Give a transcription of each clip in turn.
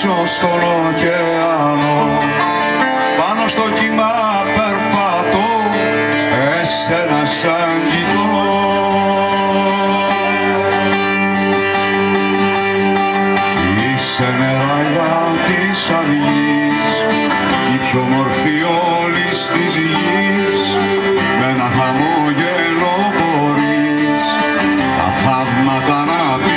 πίσω στον ωκεανό, πάνω στο κύμα περπατώ, εσένα σ' αγγίγω. Είσαι νεραλιά της αυγής, η πιο μορφή όλης της γης, με ένα χαμόγελο μπορείς τα θαύματα να πεις.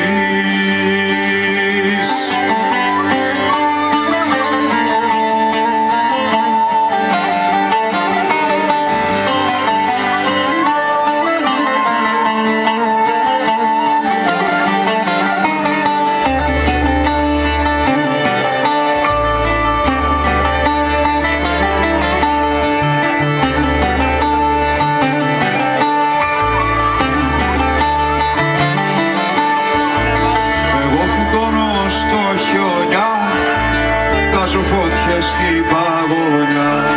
Στην παγωνιά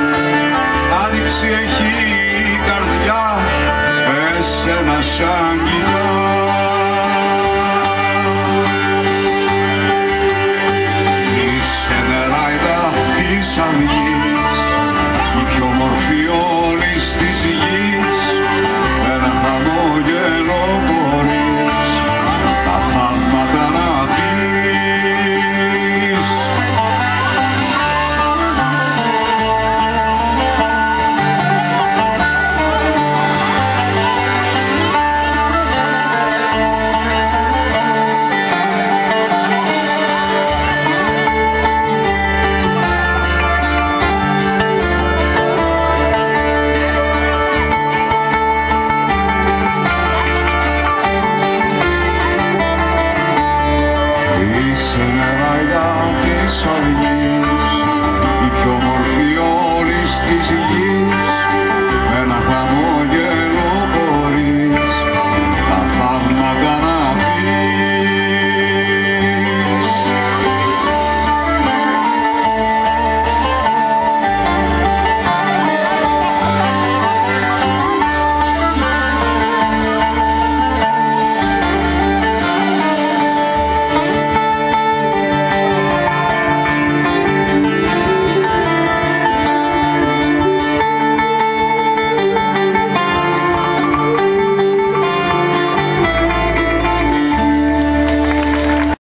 άνοιξη έχει η καρδιά, εσένα σ' αγγίζει.